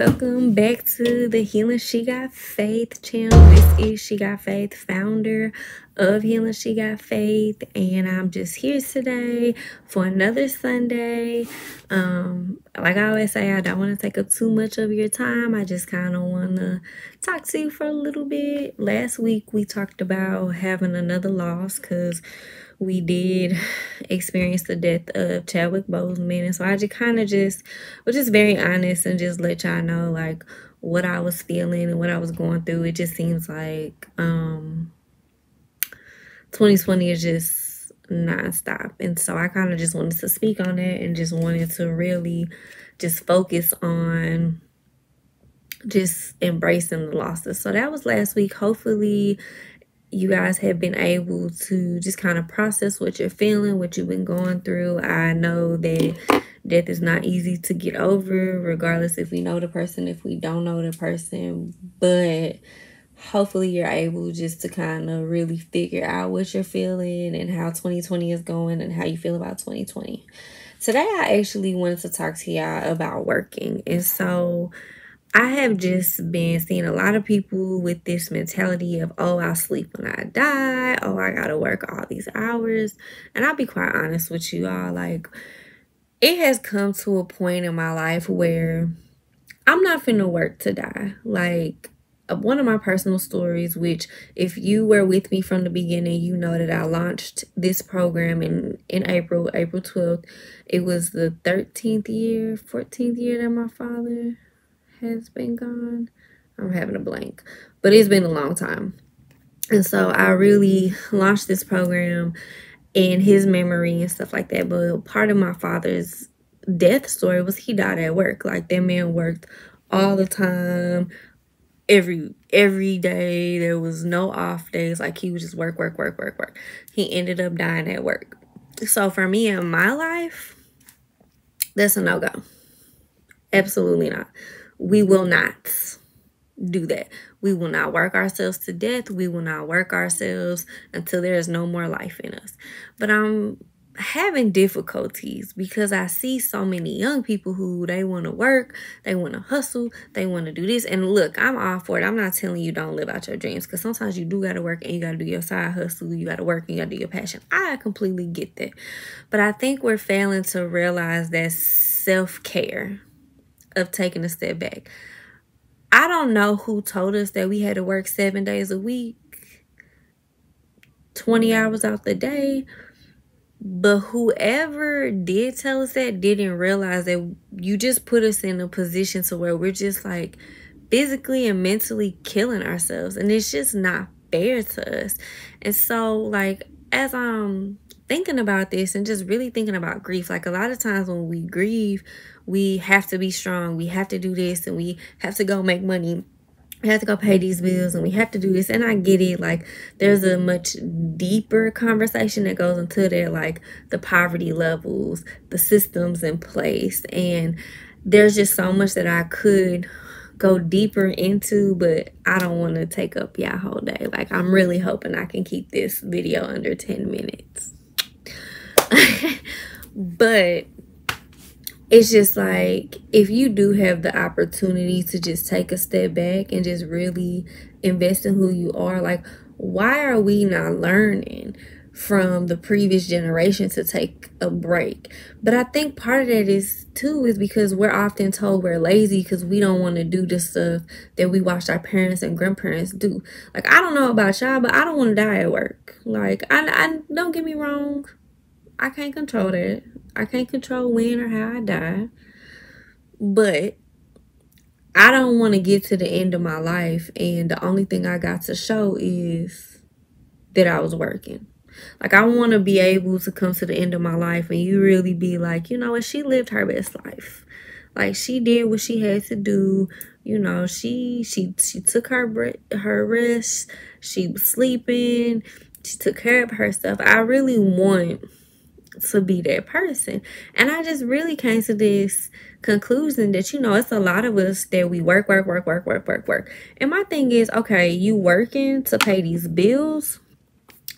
Welcome back to the Healing She Got Faith channel. This is She Got Faith, founder of Healing She Got Faith, and I'm just here today for another Sunday. Like I always say, I don't want to take up too much of your time. I just kind of want to talk to you for a little bit. Last week we talked about having another loss because we did experience the death of Chadwick Boseman. And so I just kind of was just very honest and just let y'all know like what I was feeling and what I was going through. It just seems like 2020 is just nonstop. And so I kind of just wanted to speak on that and just wanted to really just focus on just embracing the losses. So that was last week. Hopefully you guys have been able to just kind of process what you're feeling, what you've been going through. I know that death is not easy to get over, regardless if we know the person, if we don't know the person. But hopefully you're able just to kind of really figure out what you're feeling and how 2020 is going and how you feel about 2020. Today, I actually wanted to talk to y'all about working. And so I have just been seeing a lot of people with this mentality of, oh, I'll sleep when I die. Oh, I gotta work all these hours. And I'll be quite honest with you all. Like, it has come to a point in my life where I'm not finna work to die. Like, one of my personal stories, which if you were with me from the beginning, you know that I launched this program in April 12th. It was the 14th year that my father has been gone. I'm having a blank, but it's been a long time. And so I really launched this program in his memory and stuff like that. But part of my father's death story was he died at work. Like, that man worked all the time. Every day, there was no off days. Like, he would just work, work, work, work, work. He ended up dying at work. So for me in my life, that's a no-go. Absolutely not. We will not do that. We will not work ourselves to death. We will not work ourselves until there is no more life in us. But I'm having difficulties because I see so many young people who, they want to work, they want to hustle, they want to do this. And look, I'm all for it. I'm not telling you don't live out your dreams, because sometimes you do got to work and you got to do your side hustle. You got to work and you got to do your passion. I completely get that. But I think we're failing to realize that self-care of taking a step back. I don't know who told us that we had to work 7 days a week, 20 hours out the day, but whoever did tell us that didn't realize that you just put us in a position to where we're just like physically and mentally killing ourselves, and it's just not fair to us. And so, like, as I'm thinking about this and just really thinking about grief, like, a lot of times when we grieve, we have to be strong, we have to do this, and we have to go make money, we have to go pay these bills, and we have to do this. And I get it. Like, there's a much deeper conversation that goes into there, like the poverty levels, the systems in place, and there's just so much that I could go deeper into, but I don't want to take up y'all whole day. Like, I'm really hoping I can keep this video under 10 minutes. But it's just like, if you do have the opportunity to just take a step back and just really invest in who you are, like, why are we not learning from the previous generation to take a break? But I think part of that is too is because we're often told we're lazy because we don't want to do the stuff that we watched our parents and grandparents do. Like, I don't know about y'all, but I don't want to die at work. Like, I don't, get me wrong, I can't control that. I can't control when or how I die. But I don't want to get to the end of my life and the only thing I got to show is that I was working. Like, I want to be able to come to the end of my life and you really be like, you know what, she lived her best life. Like, she did what she had to do. You know, she took her rest. She was sleeping. She took care of herself. I really want to be that person. And I just really came to this conclusion that, you know, it's a lot of us that we work, work, work, work, work, work, work. And my thing is, okay, you working to pay these bills,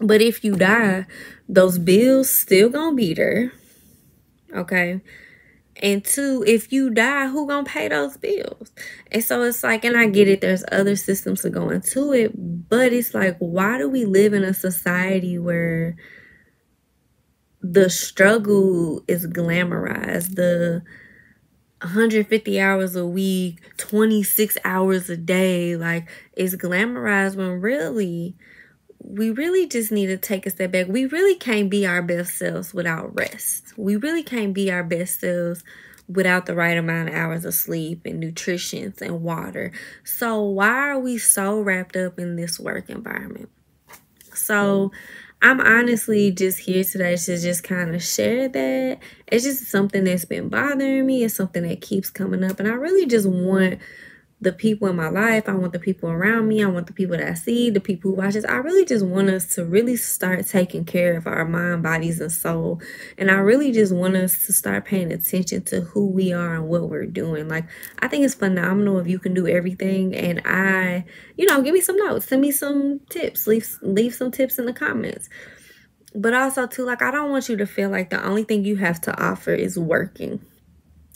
but if you die, those bills still gonna be there, okay? And two, if you die, who gonna pay those bills? And so it's like, and I get it, there's other systems to go into it, but it's like, why do we live in a society where the struggle is glamorized? The 150 hours a week, 26 hours a day, like, is glamorized, when really, we really just need to take a step back. We really can't be our best selves without rest. We really can't be our best selves without the right amount of hours of sleep and nutrition and water. So why are we so wrapped up in this work environment? So I'm honestly just here today to just kind of share that. It's just something that's been bothering me. It's something that keeps coming up. And I really just want the people in my life, I want the people around me, I want the people that I see, the people who watch this. I really just want us to really start taking care of our mind, bodies, and soul. And I really just want us to start paying attention to who we are and what we're doing. Like, I think it's phenomenal if you can do everything. And I, you know, give me some notes, send me some tips, leave some tips in the comments. But also too, like, I don't want you to feel like the only thing you have to offer is working.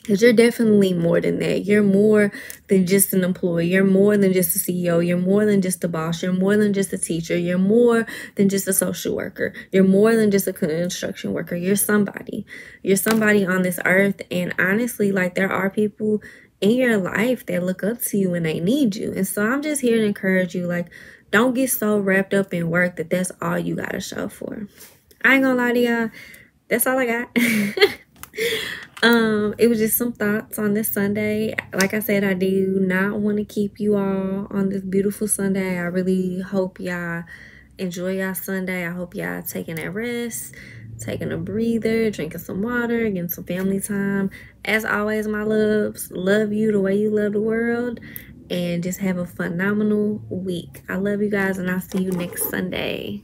Because you're definitely more than that. You're more than just an employee. You're more than just a CEO. You're more than just a boss. You're more than just a teacher. You're more than just a social worker. You're more than just a construction worker. You're somebody. You're somebody on this earth. And honestly, like, there are people in your life that look up to you and they need you. And so I'm just here to encourage you, like, don't get so wrapped up in work that that's all you got to show for. I ain't gonna lie to y'all. That's all I got. It was just some thoughts on this Sunday. Like I said, I do not want to keep you all on this beautiful Sunday. I really hope y'all enjoy y'all Sunday. I hope y'all taking a rest, taking a breather, drinking some water, getting some family time. As always, my loves, love you the way you love the world, and just have a phenomenal week. I love you guys, and I'll see you next Sunday.